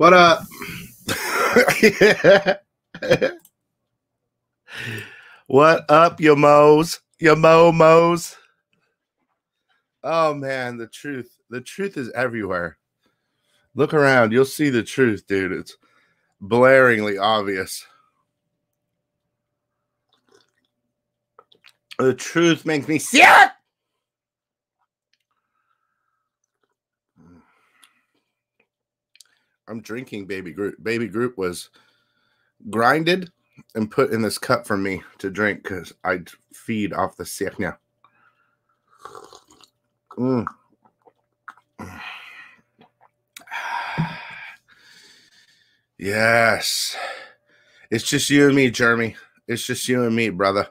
What up? What up, your mo's? Your momos? Oh, man, the truth. The truth is everywhere. Look around. You'll see the truth, dude. It's blaringly obvious. The truth makes me see it! I'm drinking Baby Groot. Baby Groot was grinded and put in this cup for me to drink because I feed off the sickness. Mm. Yes. It's just you and me, Jeremy. It's just you and me, brother.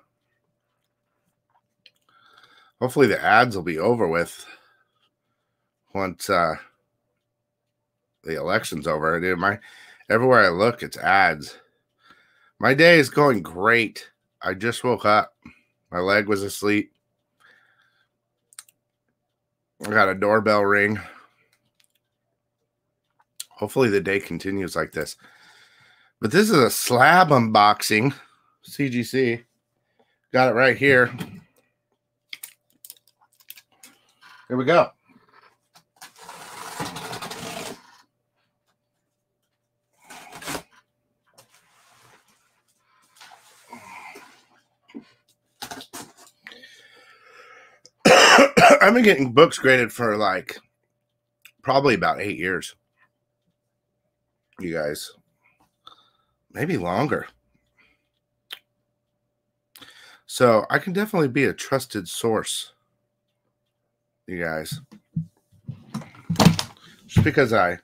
Hopefully the ads will be over with once... the election's over, dude. Everywhere I look, it's ads. My day is going great. I just woke up. My leg was asleep. I got a doorbell ring. Hopefully the day continues like this. But this is a slab unboxing. CGC. Got it right here. Here we go. I've been getting books graded for like probably about 8 years. You guys, maybe longer. So I can definitely be a trusted source. You guys, just because I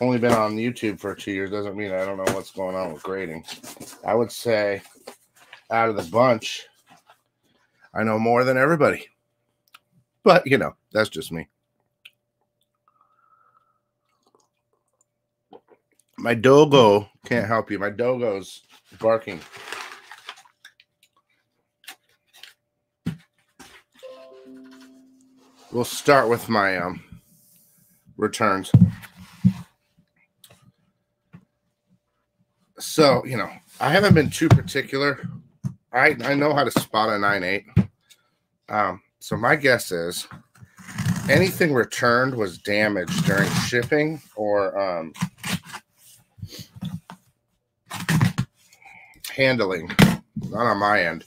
only been on YouTube for 2 years doesn't mean I don't know what's going on with grading. I would say out of the bunch, I know more than everybody. But, you know, that's just me. My doggo can't help you. My doggo's barking. We'll start with my returns. So, you know, I haven't been too particular. I know how to spot a 9.8. So my guess is anything returned was damaged during shipping or handling. Not on my end,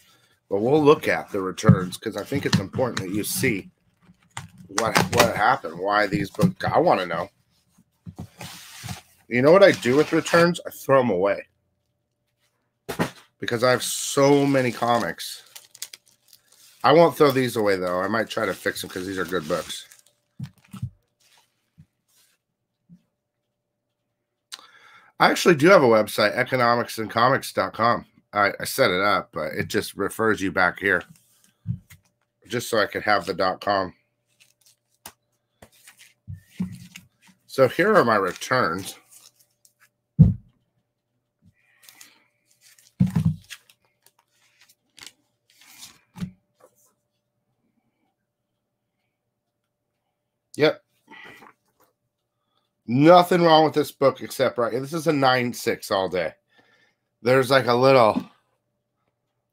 but we'll look at the returns because I think it's important that you see what happened, why these books. I want to know. You know what I do with returns? I throw them away because I have so many comics. I won't throw these away, though. I might try to fix them because these are good books. I actually do have a website, economicsandcomics.com. I set it up, but it just refers you back here just so I could have the .com. So here are my returns. Yep. Nothing wrong with this book except right. This is a 9.6 all day. There's like a little,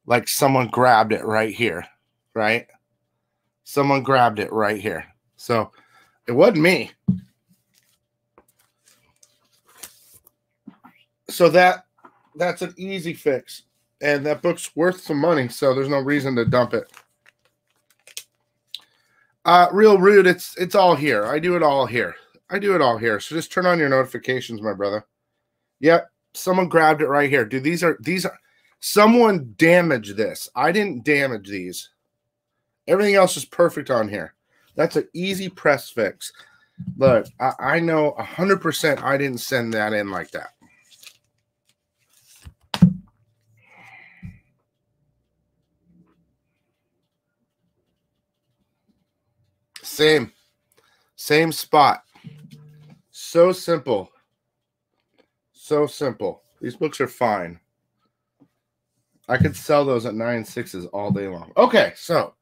like someone grabbed it right here, right? Someone grabbed it right here. So it wasn't me. So that's an easy fix. And that book's worth some money, so there's no reason to dump it. Real rude, it's all here. I do it all here. I do it all here. So just turn on your notifications, my brother. Yep, someone grabbed it right here. Dude, these are someone damaged this. I didn't damage these. Everything else is perfect on here. That's an easy press fix. Look, I know 100% I didn't send that in like that. Same spot. So simple. So simple. These books are fine. I could sell those at 9.6s all day long. Okay, so.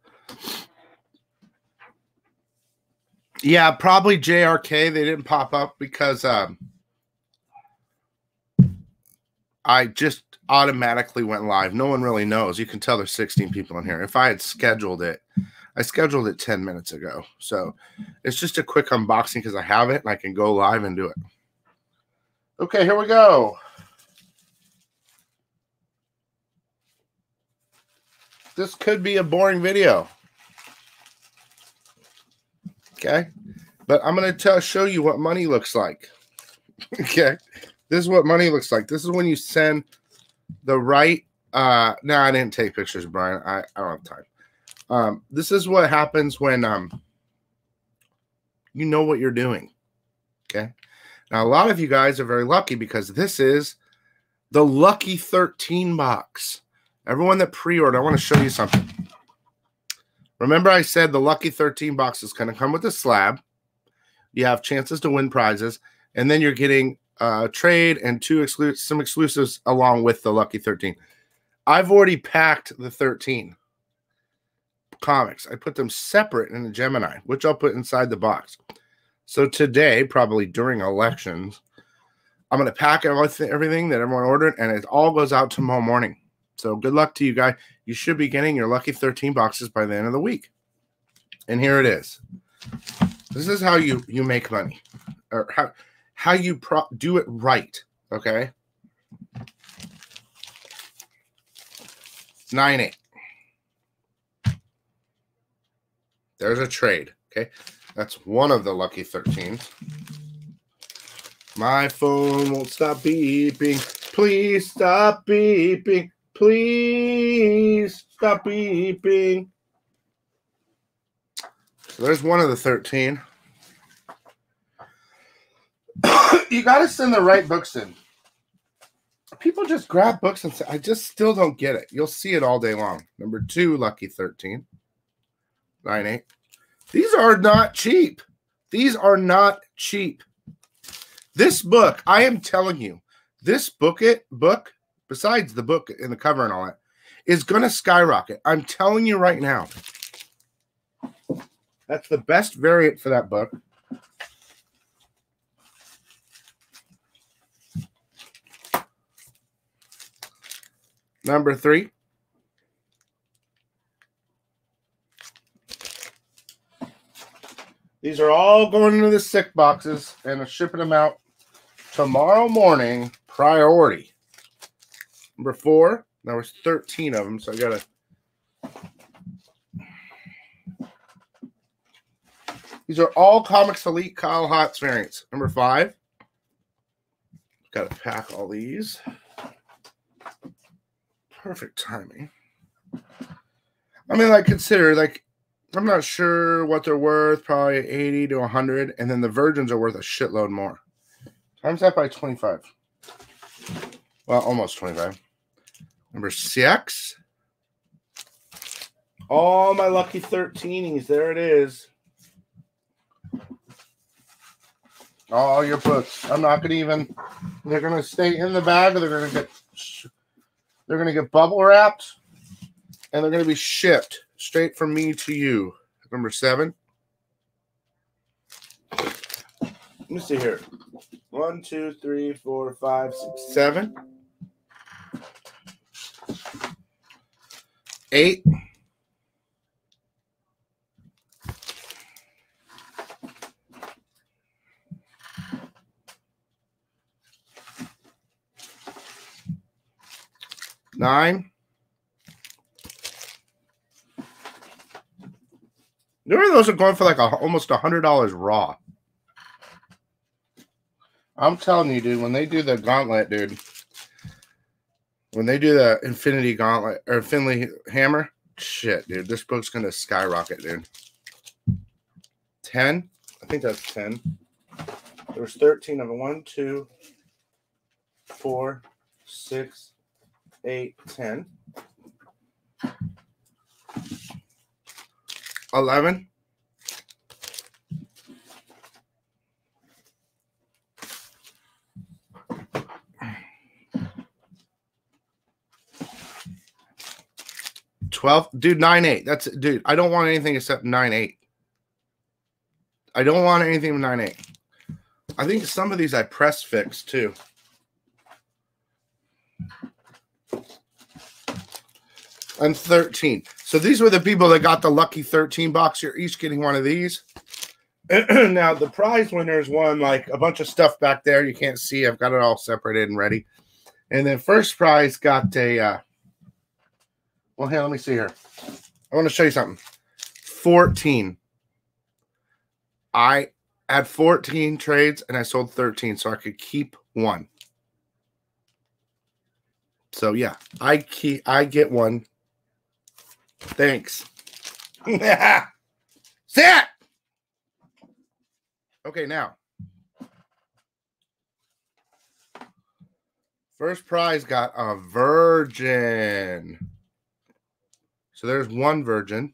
Yeah, probably JRK. They didn't pop up because I just automatically went live. No one really knows. You can tell there's 16 people in here. If I had scheduled it, I scheduled it 10 minutes ago. So it's just a quick unboxing because I have it and I can go live and do it. Okay, here we go. This could be a boring video. Okay, but I'm going to show you what money looks like. Okay, this is what money looks like. This is when you send the right. No, I didn't take pictures, Brian. I don't have time. This is what happens when you know what you're doing. Okay, now a lot of you guys are very lucky because this is the Lucky 13 box. Everyone that pre-ordered, I want to show you something. Remember I said the Lucky 13 box is going to come with a slab. You have chances to win prizes. And then you're getting a trade and some exclusives along with the Lucky 13. I've already packed the 13 comics. I put them separate in the GEMINI, which I'll put inside the box. So today, probably during elections, I'm going to pack everything that everyone ordered, and it all goes out tomorrow morning. So good luck to you guys. You should be getting your Lucky 13 boxes by the end of the week. And here it is. This is how you make money, or how you do it right, okay? 9-8. There's a trade, okay? That's one of the Lucky 13s. My phone won't stop beeping. Please stop beeping. Please stop beeping. So there's one of the 13. You got to send the right books in. People just grab books and say, I just still don't get it. You'll see it all day long. Number 2, Lucky 13. 9-8. These are not cheap. These are not cheap. This book, I am telling you, this book, besides the book and the cover and all that, is going to skyrocket. I'm telling you right now. That's the best variant for that book. Number 3. These are all going into the sick boxes and are shipping them out tomorrow morning, priority. Number 4. There was 13 of them, so I gotta. These are all Comics Elite Kyle Hotz variants. Number 5. Gotta pack all these. Perfect timing. I mean, like, consider, like, I'm not sure what they're worth, probably 80 to 100, and then the virgins are worth a shitload more. Times that by 25. Well, almost 25. Number 6. All my Lucky 13s. There it is. All your books. I'm not going to even. They're going to stay in the bag, or they're going to get bubble wrapped, and they're going to be shipped straight from me to you. Number 7. Let me see here. 1, 2, 3, 4, 5, 6, 7. 8. 9. Remember, those are going for like almost $100 raw. I'm telling you, dude, when they do the gauntlet, dude, when they do the Infinity Gauntlet or Finley Hammer, shit, dude, this book's going to skyrocket, dude. 10. I think that's 10. There was 13 of them. 1, 2, 4, 6, 8, 10. 11. 12. Dude, 9-8. That's it. Dude, I don't want anything except 9-8. I don't want anything with 9-8. I think some of these I press fix too. And 13. So these were the people that got the lucky 13 box. You're each getting one of these. Now, the prize winners won like a bunch of stuff back there. You can't see. I've got it all separated and ready. And then first prize got a, well, here, let me see here. I want to show you something. 14. I had 14 trades and I sold 13, so I could keep one. So, yeah, I get one. Thanks. Sit! Okay, now. First prize got a virgin. So there's one virgin.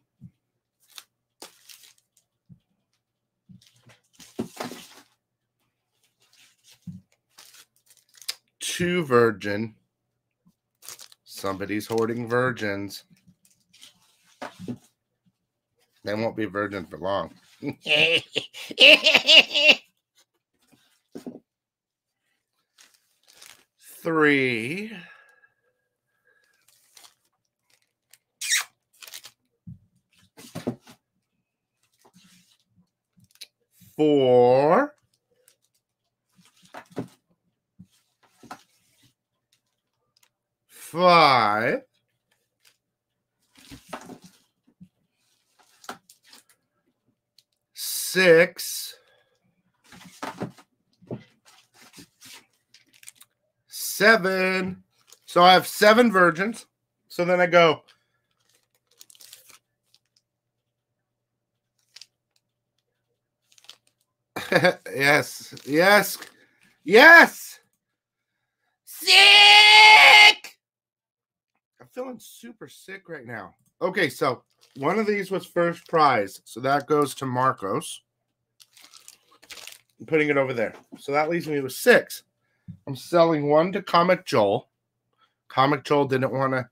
Two virgin. Somebody's hoarding virgins. They won't be virgin for long. Three. Four. Five. Six. 7. So I have 7 virgins. So then I go yes. Sick. I'm feeling super sick right now. Okay, so one of these was first prize. So that goes to Marcos. I'm putting it over there. So that leaves me with 6. I'm selling one to Comic Joel. Comic Joel didn't want to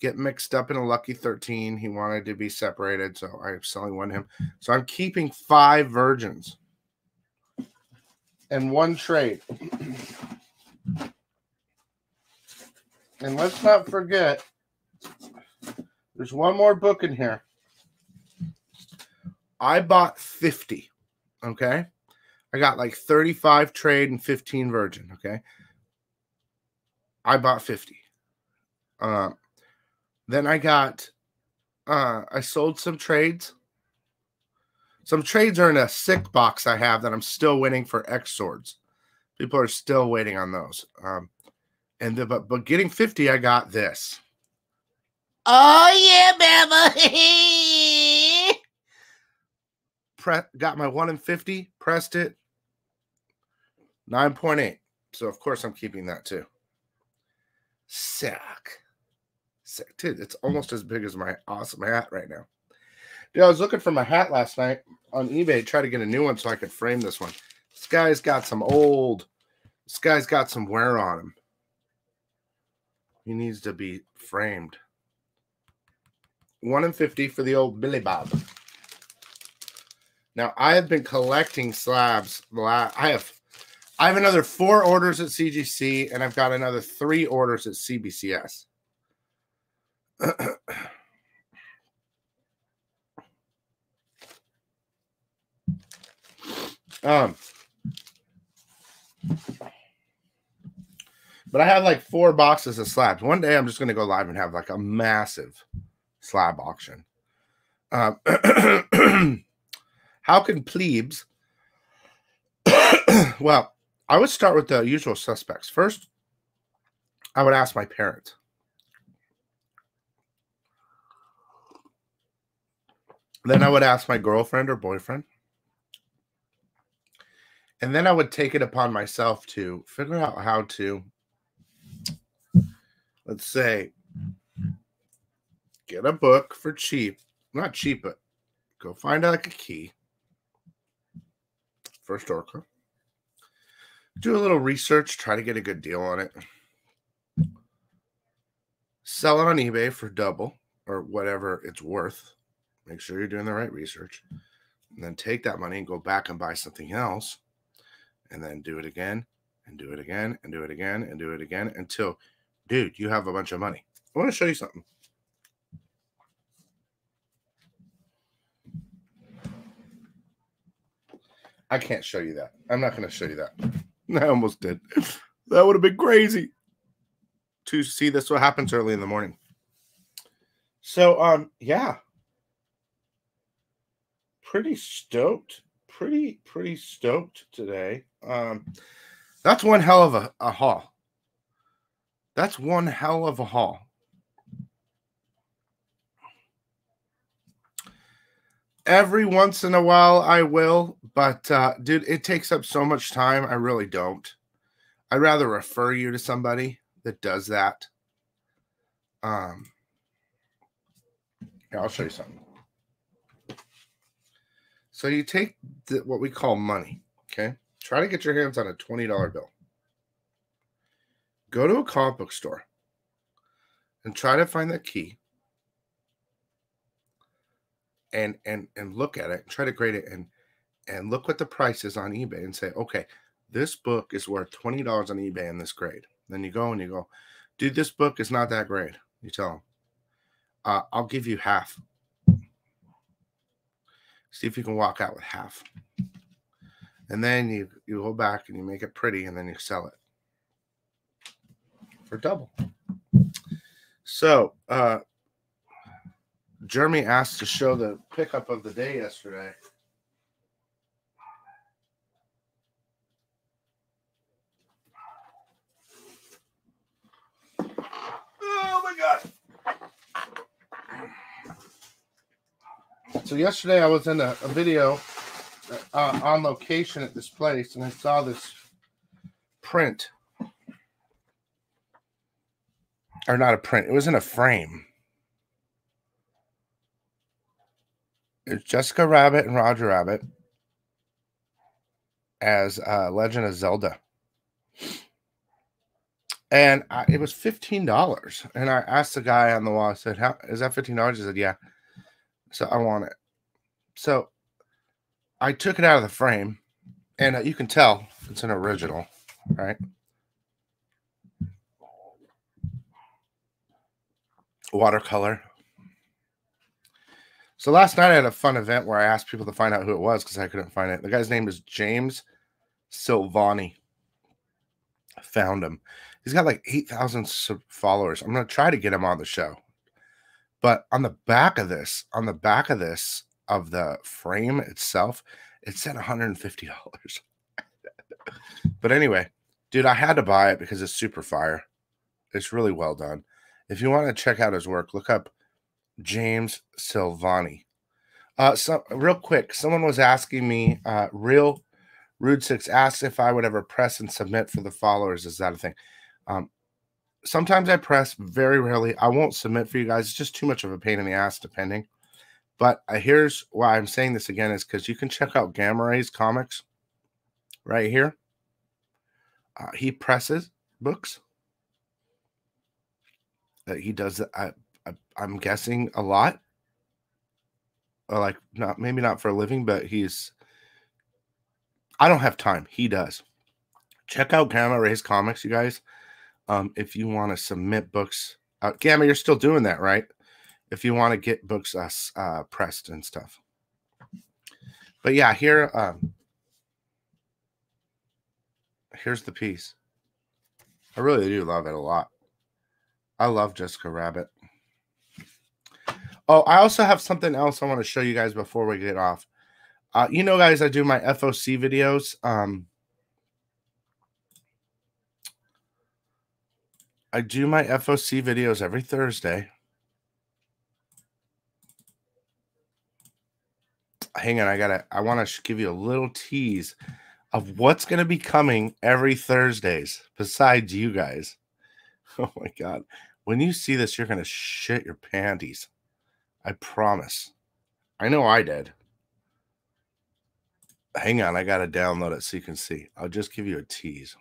get mixed up in a lucky 13. He wanted to be separated, so I'm selling one to him. So I'm keeping 5 virgins and one trade. And let's not forget, there's one more book in here. I bought 50, okay? I got like 35 trade and 15 virgin, okay? I bought 50. Then I got, I sold some trades. Some trades are in a sick box I have that I'm still waiting for X swords. People are still waiting on those. But getting 50, I got this. Oh, yeah, Mama. Got my 1 in 50, pressed it. 9.8. So, of course, I'm keeping that, too. Sick. Dude, it's almost as big as my awesome hat right now. Dude, I was looking for my hat last night on eBay. Try to get a new one so I could frame this one. This guy's got some wear on him. He needs to be framed. 1 in 50 for the old Billy Bob. Now, I have been collecting slabs. I have another 4 orders at CGC, and I've got another 3 orders at CBCS. But I have like 4 boxes of slabs. One day I'm just going to go live and have like a massive slab auction. How can plebes? Well, I would start with the usual suspects. First, I would ask my parents. Then I would ask my girlfriend or boyfriend. And then I would take it upon myself to figure out how to, let's say, get a book for cheap. Not cheap, but go find like a key. First orca. Do a little research. Try to get a good deal on it. Sell it on eBay for double or whatever it's worth. Make sure you're doing the right research. And then take that money and go back and buy something else. And then do it again and do it again and do it again and do it again until dude, you have a bunch of money. I want to show you something. I can't show you that. I'm not going to show you that. I almost did. That would have been crazy to see this. What happens early in the morning. So, yeah. Pretty stoked. Pretty stoked today. That's one hell of a haul. That's one hell of a haul. Every once in a while I will, but dude, it takes up so much time. I really don't. I'd rather refer you to somebody that does that. Yeah, I'll show you something. So you take what we call money, okay? Try to get your hands on a $20 bill. Go to a comic book store and try to find that key. And look at it, try to grade it, and look what the price is on eBay and say, okay, this book is worth $20 on eBay in this grade. Then you go and you go, dude, this book is not that grade. You tell them, I'll give you half. See if you can walk out with half. And then you go back and you make it pretty and then you sell it for double. So, Jeremy asked to show the pickup of the day yesterday. Oh my God. So yesterday I was in a video on location at this place and I saw this print. Or not a print, it was in a frame. It's Jessica Rabbit and Roger Rabbit as Legend of Zelda. And it was $15. And I asked the guy on the wall, I said, how is that $15? He said, yeah. So I want it. So I took it out of the frame. And you can tell it's an original, right? Watercolor. So last night I had a fun event where I asked people to find out who it was because I couldn't find it. The guy's name is James Silvani. I found him. He's got like 8,000 followers. I'm going to try to get him on the show. But on the back of this, of the frame itself, it said $150. But anyway, dude, I had to buy it because it's super fire. It's really well done. If you want to check out his work, look up James Silvani. So real quick, someone was asking me, real Rude Six asked if I would ever press and submit for the followers. Is that a thing? Sometimes I press, very rarely. I won't submit for you guys. It's just too much of a pain in the ass, depending. But here's why I'm saying this again is because you can check out Gamma Ray's comics right here. He presses books. He does that. I'm guessing a lot, or like not maybe not for a living, but he's. I don't have time. He does. Check out Gamma Ray's comics, you guys. If you want to submit books, Gamma, you're still doing that, right? If you want to get books pressed and stuff. But yeah, here, here's the piece. I really do love it a lot. I love Jessica Rabbit. Oh, I also have something else I want to show you guys before we get off. You know, guys, I do my FOC videos. I do my FOC videos every Thursday. Hang on, I want to give you a little tease of what's going to be coming every Thursdays besides you guys. Oh my God. When you see this, you're going to shit your panties. I promise. I know I did. Hang on. I got to download it so you can see. I'll just give you a tease.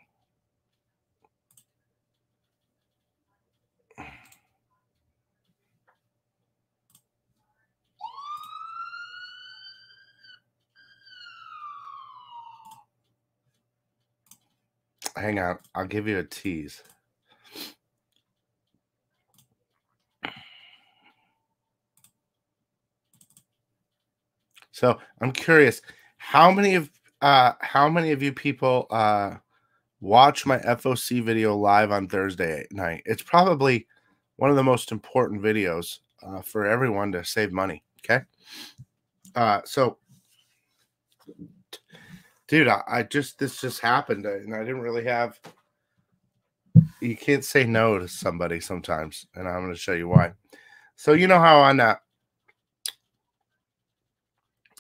Hang on. I'll give you a tease. So I'm curious, how many of you people watch my FOC video live on Thursday night? It's probably one of the most important videos for everyone to save money. Okay, so dude, this just happened, and I didn't really have. You can't say no to somebody sometimes, and I'm going to show you why. So you know how on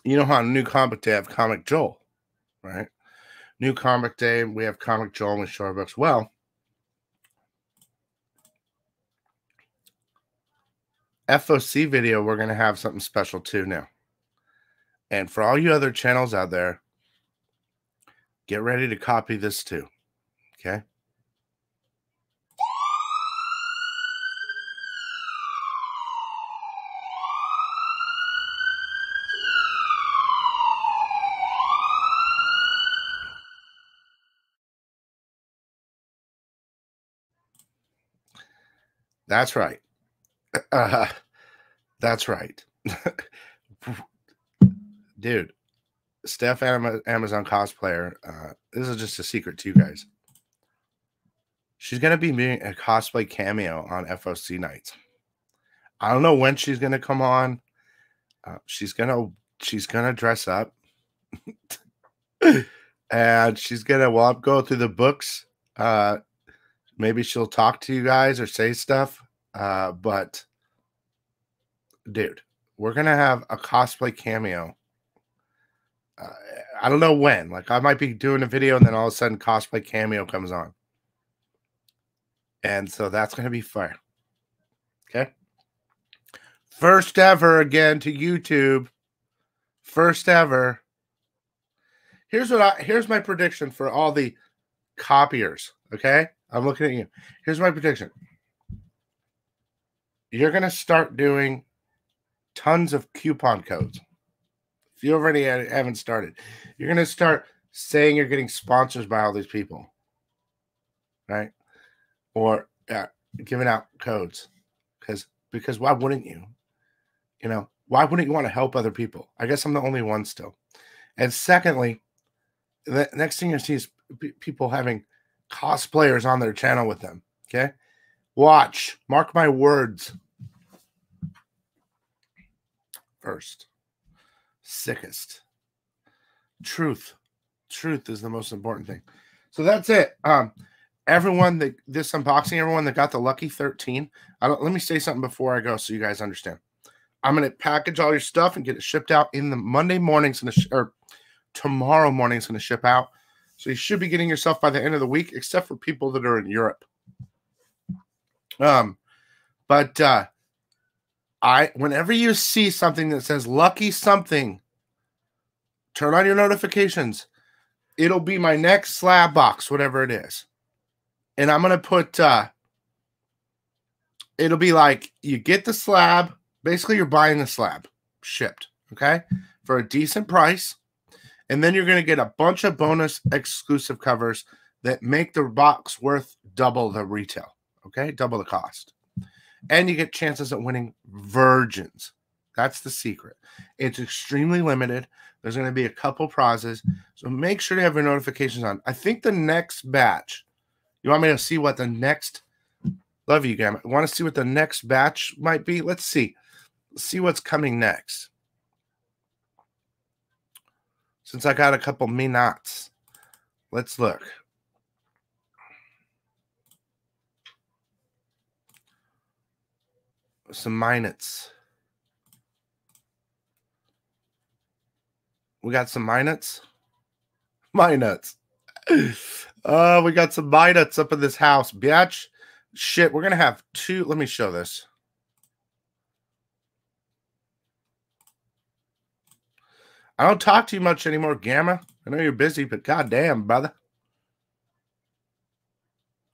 New Comic Day I have Comic Joel, right? New Comic Day, we have Comic Joel and we show our books. Well, FOC video, we're going to have something special too now. And for all you other channels out there, get ready to copy this too, okay? That's right. That's right. Dude, Steph Amazon cosplayer, this is just a secret to you guys. She's going to be doing a cosplay cameo on FOC nights. I don't know when she's going to come on. She's going to dress up. And she's going to go through the books. Maybe she'll talk to you guys or say stuff. But, dude, we're going to have a cosplay cameo. I don't know when. Like, I might be doing a video, and then all of a sudden cosplay cameo comes on. And so that's going to be fire. Okay? First ever, again, to YouTube. First ever. Here's my prediction for all the copiers. Okay? I'm looking at you. Here's my prediction. You're going to start doing tons of coupon codes. If you already haven't started, you're going to start saying you're getting sponsors by all these people, right? Or giving out codes because why wouldn't you? You know, why wouldn't you want to help other people? I guess I'm the only one still. And secondly, the next thing you see is people having cosplayers on their channel with them. Okay, watch, mark my words. First, sickest truth is the most important thing. So that's it. Everyone that this unboxing, everyone that got the lucky 13, let me say something before I go so you guys understand. I'm going to package all your stuff and get it shipped out in the Monday morning, or tomorrow morning it's going to ship out. So you should be getting yourself by the end of the week, except for people that are in Europe. Whenever you see something that says lucky something, turn on your notifications. It'll be my next slab box, whatever it is. And I'm going to put, it'll be like you get the slab. Basically, you're buying the slab shipped, okay, for a decent price. And then you're going to get a bunch of bonus exclusive covers that make the box worth double the retail. Okay? Double the cost. And you get chances at winning virgins. That's the secret. It's extremely limited. There's going to be a couple prizes. So make sure to have your notifications on. I think the next batch, you want me to see what the next, love you, Gamma. Want to see what the next batch might be? Let's see. Let's see what's coming next. Since I got a couple me nots, let's look. Some minots. We got some minots. Minots. Oh, we got some minots up in this house, bitch. Shit, we're going to have two. Let me show this. I don't talk to you much anymore, Gamma. I know you're busy, but goddamn, brother.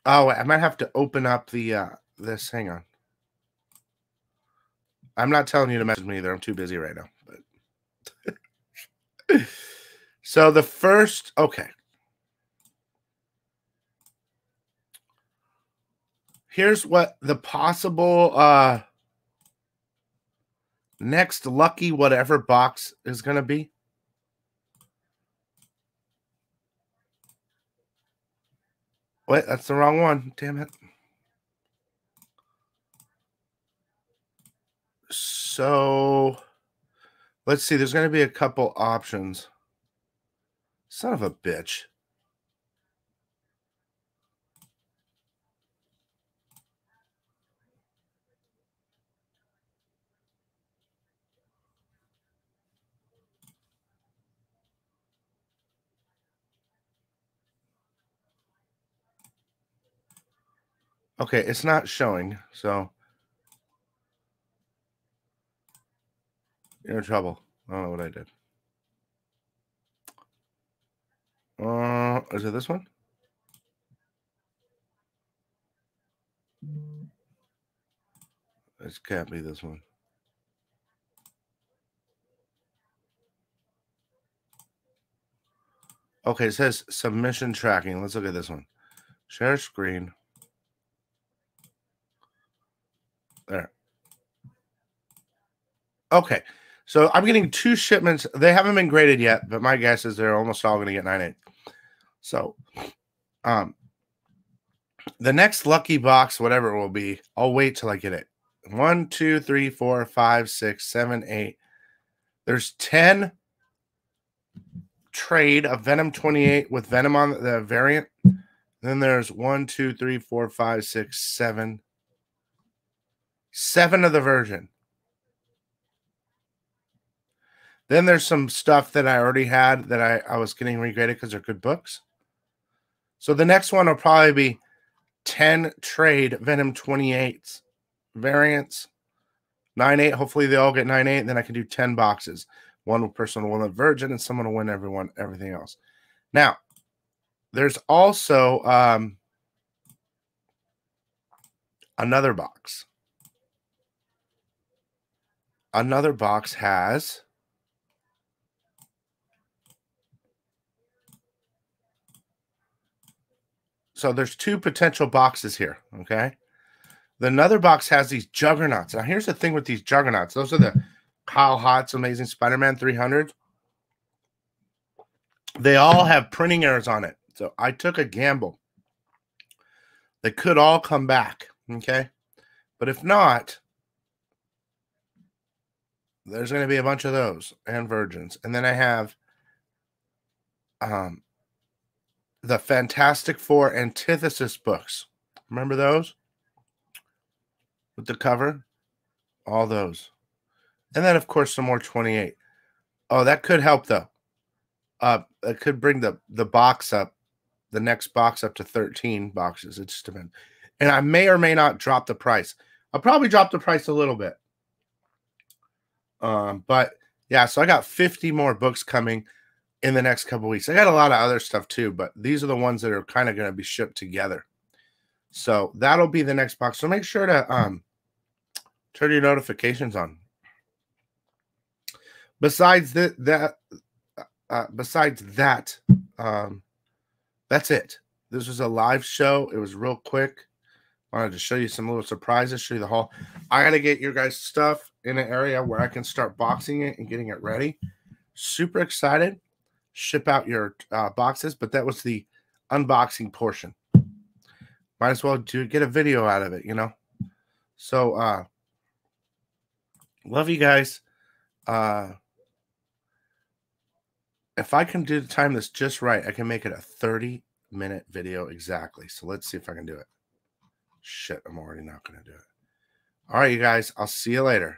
Oh, I might have to open up the this. Hang on. I'm not telling you to message me either. I'm too busy right now. But so the first, okay. Here's what the possible next lucky whatever box is going to be? Wait, that's the wrong one. Damn it. So let's see. There's going to be a couple options. Son of a bitch. Okay, it's not showing, so you're in trouble. I don't know what I did. Is it this one? This can't be this one. Okay, it says submission tracking. Let's look at this one. Share screen. There. Okay. So I'm getting two shipments. They haven't been graded yet, but my guess is they're almost all going to get 9.8. So the next lucky box, whatever it will be, I'll wait till I get it. 1, 2, 3, 4, 5, 6, 7, 8. There's 10 trade of Venom 28 with Venom on the variant. Then there's 1, 2, 3, 4, 5, 6, 7. 7 of the version. Then there's some stuff that I already had that I was getting regraded because they're good books. So the next one will probably be 10 trade Venom 28 variants. 9.8. Hopefully they all get 9.8. Then I can do 10 boxes. One person will win the Virgin and someone will win everything else. Now, there's also another box. Another box has so there's two potential boxes here, okay? Another box has these juggernauts. Now, here's the thing with these juggernauts. Those are the Kyle Hotz Amazing Spider-Man 300. They all have printing errors on it, so I took a gamble. They could all come back, okay? But if not, there's going to be a bunch of those and virgins. And then I have the Fantastic Four Antithesis books. Remember those? With the cover? All those. And then, of course, some more 28. Oh, that could help, though. It could bring the box up, the next box up to 13 boxes. It just depends. And I may or may not drop the price. I'll probably drop the price a little bit. But yeah, so I got 50 more books coming in the next couple weeks. I got a lot of other stuff too, but these are the ones that are kind of going to be shipped together. So that'll be the next box. So make sure to turn your notifications on. Besides that's it. This was a live show. It was real quick. I wanted to show you some little surprises, show you the haul. I got to get your guys' stuff in an area where I can start boxing it and getting it ready. Super excited. Ship out your boxes, but that was the unboxing portion. Might as well get a video out of it, you know? So, love you guys. If I can do the time that's just right, I can make it a 30-minute video exactly. So let's see if I can do it. Shit, I'm already not going to do it. All right, you guys, I'll see you later.